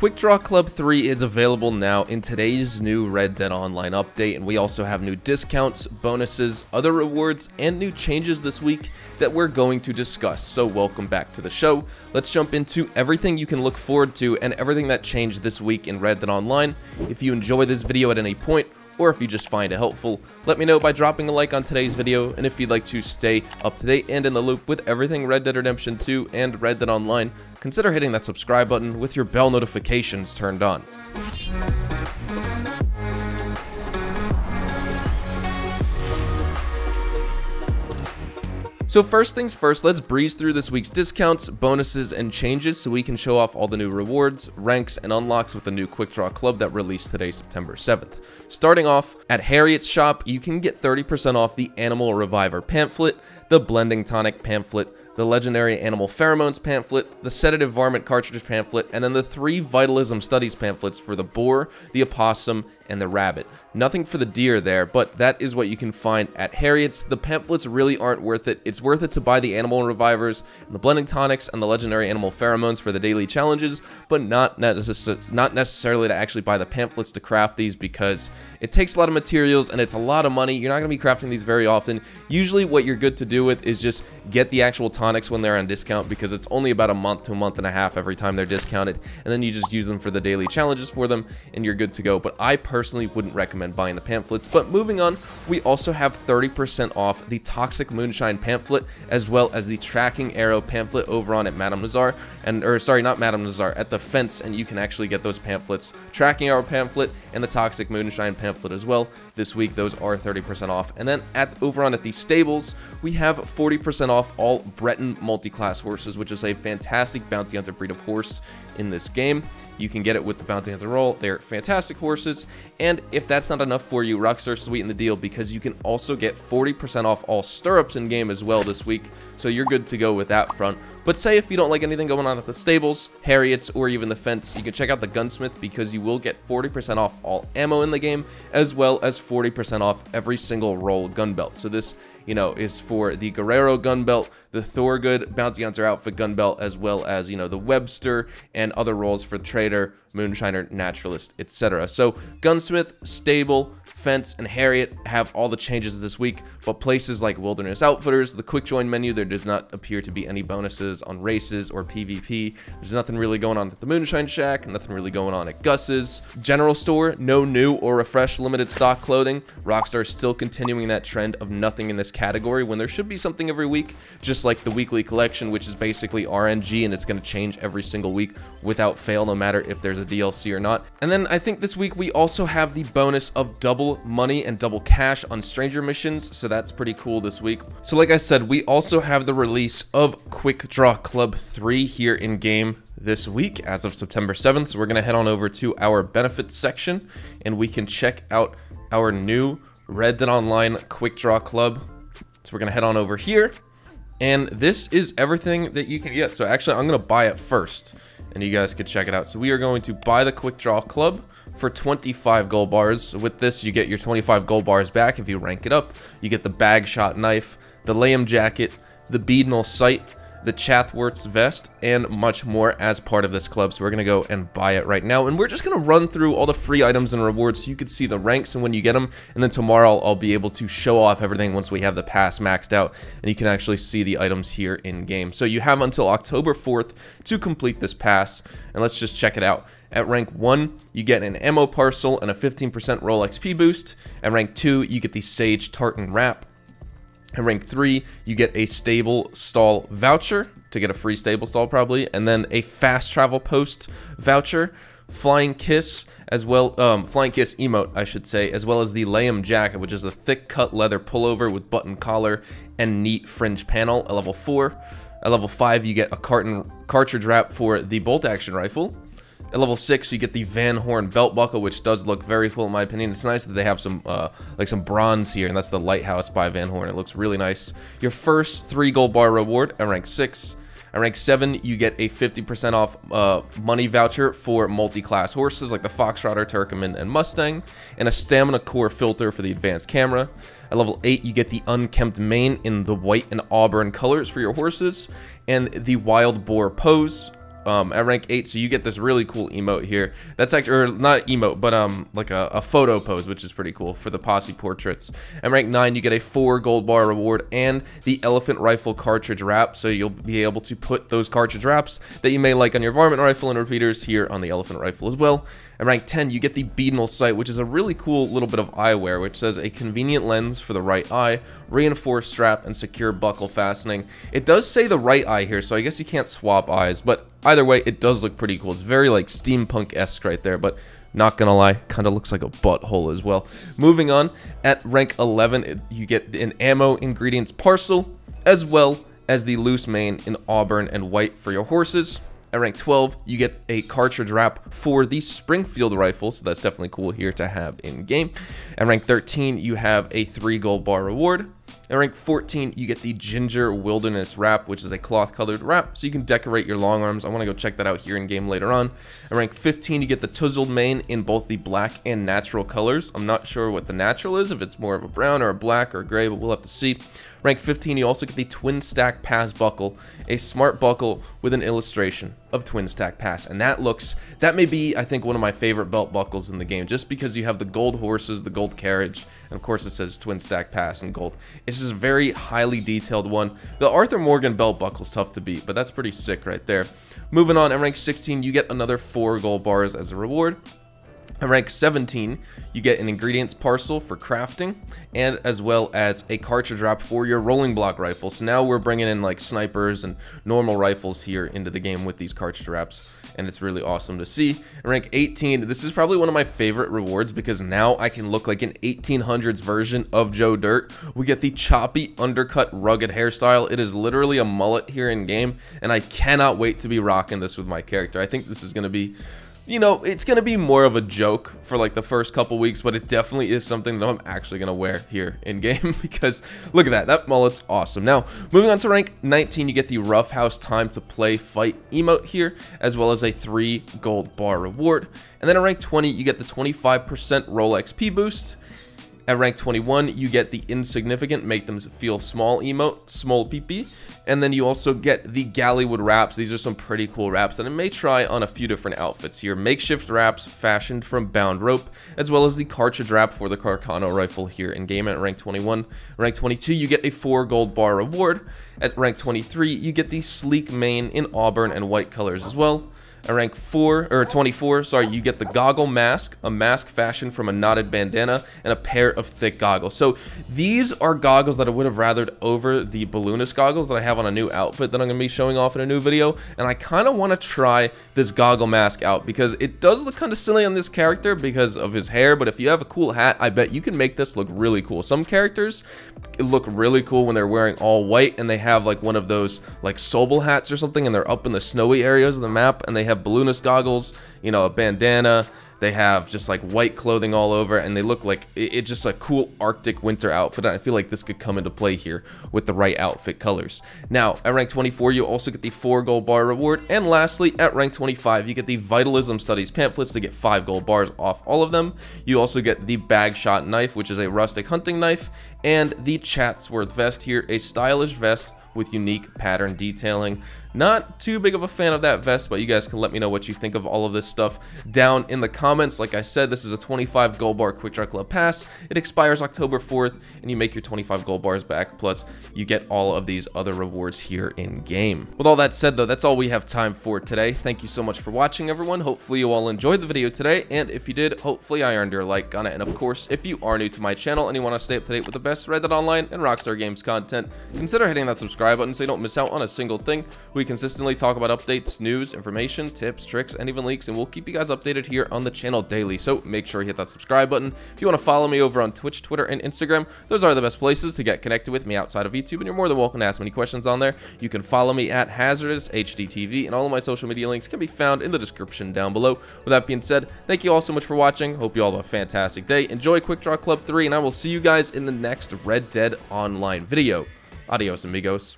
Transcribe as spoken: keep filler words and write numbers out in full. Quick Draw Club three is available now in today's new Red Dead Online update, and we also have new discounts, bonuses, other rewards, and new changes this week that we're going to discuss. So welcome back to the show. Let's jump into everything you can look forward to and everything that changed this week in Red Dead Online. If you enjoy this video at any point, or if you just find it helpful, let me know by dropping a like on today's video, and if you'd like to stay up to date and in the loop with everything Red Dead Redemption two and Red Dead Online, consider hitting that subscribe button with your bell notifications turned on. So first things first, let's breeze through this week's discounts, bonuses, and changes so we can show off all the new rewards, ranks, and unlocks with the new Quick Draw Club that released today, September seventh. Starting off, at Harriet's shop, you can get thirty percent off the Animal Reviver pamphlet, the Blending Tonic pamphlet, the Legendary Animal Pheromones pamphlet, the Sedative Varmint Cartridge pamphlet, and then the three Vitalism Studies pamphlets for the boar, the opossum, and the rabbit. Nothing for the deer there, but that is what you can find at Harriet's. The pamphlets really aren't worth it. It's worth it to buy the Animal Revivers, the Blending Tonics, and the Legendary Animal Pheromones for the daily challenges, but not, necess not necessarily to actually buy the pamphlets to craft these, because it takes a lot of materials and it's a lot of money. You're not going to be crafting these very often. Usually what you're good to do with is just get the actual tonics when they're on discount, because it's only about a month to a month and a half every time they're discounted, and then you just use them for the daily challenges for them and you're good to go. But I personally wouldn't recommend buying the pamphlets. But moving on, we also have thirty percent off the Toxic Moonshine pamphlet as well as the Tracking Arrow pamphlet over on at Madame Nazar, and or sorry not Madame Nazar at the Fence, and you can actually get those pamphlets, Tracking Arrow pamphlet and the Toxic Moonshine pamphlet as well this week. Those are thirty percent off. And then at over on at the Stables, we have forty percent off all Breton multi-class horses, which is a fantastic bounty hunter breed of horse in this game. You can get it with the bounty hunter roll. They're fantastic horses. And if that's not enough for you, Rockstar sweetened the deal because you can also get forty percent off all stirrups in game as well this week, so you're good to go with that front. But say if you don't like anything going on at the Stables, Harriet's, or even the Fence, you can check out the Gunsmith, because you will get forty percent off all ammo in the game as well as forty percent off every single roll gun belt. So this, you know, is for the Guerrero gun belt, the Thorgood bounty hunter outfit gun belt, as well as, you know, the Webster and other roles for trader, moonshiner, naturalist, et cetera. So Gunsmith, Stable, Fence, and Harriet have all the changes this week, but places like Wilderness Outfitters, the quick join menu, there does not appear to be any bonuses on races or PvP. There's nothing really going on at the Moonshine Shack, nothing really going on at Gus's. General store, no new or refreshed limited stock clothing. Rockstar is still continuing that trend of nothing in this category when there should be something every week, just like the weekly collection, which is basically R N G, and it's going to change every single week without fail, no matter if there's a D L C or not. And then I think this week we also have the bonus of double money and double cash on stranger missions, so that's pretty cool this week. So like I said, we also have the release of Quick Draw Club three here in game this week as of September seventh, so we're gonna head on over to our benefits section and we can check out our new Red Dead Online Quick Draw Club. So we're gonna head on over here, and this is everything that you can get. So actually I'm gonna buy it first and you guys could check it out. So we are going to buy the Quick Draw Club for twenty-five gold bars. With this, you get your twenty-five gold bars back if you rank it up. You get the Bagshot Knife, the Lamb Jacket, the Beadnal Sight, the Chatsworth vest, and much more as part of this club. So we're gonna go and buy it right now, and we're just gonna run through all the free items and rewards so you can see the ranks and when you get them, and then tomorrow I'll, I'll be able to show off everything once we have the pass maxed out and you can actually see the items here in game. So you have until October fourth to complete this pass, and let's just check it out. At rank one, you get an ammo parcel and a fifteen percent roll X P boost. At rank two, you get the Sage Tartan Wrap. At rank three, you get a stable stall voucher to get a free stable stall probably, and then a fast travel post voucher, flying kiss as well, um, flying kiss emote I should say, as well as the Lamb Jacket, which is a thick cut leather pullover with button collar and neat fringe panel at level four. At level five, you get a carton cartridge wrap for the bolt action rifle. At level six, you get the Van Horn belt buckle, which does look very cool in my opinion. It's nice that they have some uh, like some bronze here, and that's the Lighthouse by Van Horn. It looks really nice. Your first three gold bar reward at rank six. At rank seven, you get a fifty percent off uh, money voucher for multi-class horses like the Fox Trotter, Turkmen, and Mustang, and a stamina core filter for the advanced camera. At level eight, you get the unkempt mane in the white and auburn colors for your horses, and the wild boar pose. um, at rank eight. So you get this really cool emote here. That's actually, or not emote, but um, like a, a photo pose, which is pretty cool for the posse portraits. At rank nine, you get a four gold bar reward and the elephant rifle cartridge wrap. So you'll be able to put those cartridge wraps that you may like on your varmint rifle and repeaters here on the elephant rifle as well. At rank ten, you get the Beadnal Sight, which is a really cool little bit of eyewear, which says a convenient lens for the right eye, reinforced strap, and secure buckle fastening. It does say the right eye here, so I guess you can't swap eyes, but either way, it does look pretty cool. It's very, like, steampunk-esque right there, but not gonna lie, kind of looks like a butthole as well. Moving on, at rank eleven, it, you get an ammo ingredients parcel, as well as the loose mane in auburn and white for your horses. At rank twelve, you get a cartridge wrap for the Springfield rifle, so that's definitely cool here to have in-game. At rank thirteen, you have a three gold bar reward. At rank fourteen, you get the Ginger Wilderness wrap, which is a cloth-colored wrap, so you can decorate your long arms. I want to go check that out here in-game later on. At rank fifteen, you get the Tuzzled Mane in both the black and natural colors. I'm not sure what the natural is, if it's more of a brown or a black or a gray, but we'll have to see. Rank fifteen, you also get the Twin Stack Pass buckle, a smart buckle with an illustration of Twin Stack Pass, and that looks, that may be, I think, one of my favorite belt buckles in the game, just because you have the gold horses, the gold carriage, and of course it says Twin Stack Pass in gold. It's just a very highly detailed one. The Arthur Morgan belt buckle is tough to beat, but that's pretty sick right there. Moving on, at rank sixteen, you get another four gold bars as a reward. At rank seventeen, you get an ingredients parcel for crafting, and as well as a cartridge wrap for your rolling block rifle. So now we're bringing in like snipers and normal rifles here into the game with these cartridge wraps, and it's really awesome to see. At rank eighteen, this is probably one of my favorite rewards because now I can look like an eighteen hundreds version of Joe Dirt. We get the choppy, undercut, rugged hairstyle. It is literally a mullet here in game, and I cannot wait to be rocking this with my character. I think this is going to be, you know, it's going to be more of a joke for like the first couple weeks, but it definitely is something that I'm actually going to wear here in game because look at that. That mullet's awesome. Now, moving on to rank nineteen, you get the Roughhouse Time to Play Fight emote here, as well as a three gold bar reward. And then at rank twenty, you get the twenty-five percent roll X P boost. At rank twenty-one, you get the Insignificant, Make Them Feel Small emote, small peepee. And then you also get the Gallywood wraps. These are some pretty cool wraps that I may try on a few different outfits here. Makeshift wraps fashioned from bound rope, as well as the cartridge wrap for the Carcano rifle here in game at rank twenty-one. Rank twenty-two, you get a four gold bar reward. At rank twenty-three, you get the sleek mane in auburn and white colors as well. At rank four, or twenty-four, sorry, you get the goggle mask, a mask fashioned from a knotted bandana, and a pair of thick goggles. So these are goggles that I would have rathered over the balloonist goggles that I have on a new outfit that I'm going to be showing off in a new video. And I kind of want to try this goggle mask out because it does look kind of silly on this character because of his hair. But if you have a cool hat, I bet you can make this look really cool. Some characters look really cool when they're wearing all white and they have like one of those like Sobel hats or something, and they're up in the snowy areas of the map and they have have balloonist goggles, you know, a bandana, they have just like white clothing all over, and they look like it's it just a cool Arctic winter outfit. And I feel like this could come into play here with the right outfit colors. Now at rank twenty-four, you also get the four gold bar reward. And lastly, at rank twenty-five, you get the Vitalism Studies pamphlets to get five gold bars off all of them. You also get the Bagshot Knife, which is a rustic hunting knife, and the Chatsworth vest here, a stylish vest with unique pattern detailing. Not too big of a fan of that vest, but you guys can let me know what you think of all of this stuff down in the comments. Like I said, this is a twenty-five gold bar Quick Draw Club pass. It expires October fourth, and you make your twenty-five gold bars back, plus you get all of these other rewards here in game. With all that said though, that's all we have time for today. Thank you so much for watching, everyone. Hopefully you all enjoyed the video today, and if you did, hopefully I earned your like on it. And of course, if you are new to my channel and you want to stay up to date with the best Red Dead Online and Rockstar Games content, consider hitting that subscribe button so you don't miss out on a single thing. We consistently talk about updates, news, information, tips, tricks, and even leaks, and we'll keep you guys updated here on the channel daily, so make sure you hit that subscribe button. If you want to follow me over on Twitch, Twitter, and Instagram, those are the best places to get connected with me outside of YouTube, and you're more than welcome to ask me any questions on there. You can follow me at Hazardous H D T V, and all of my social media links can be found in the description down below. With that being said, thank you all so much for watching. Hope you all have a fantastic day. Enjoy Quick Draw Club three, and I will see you guys in the next Red Dead Online video. Adios, amigos.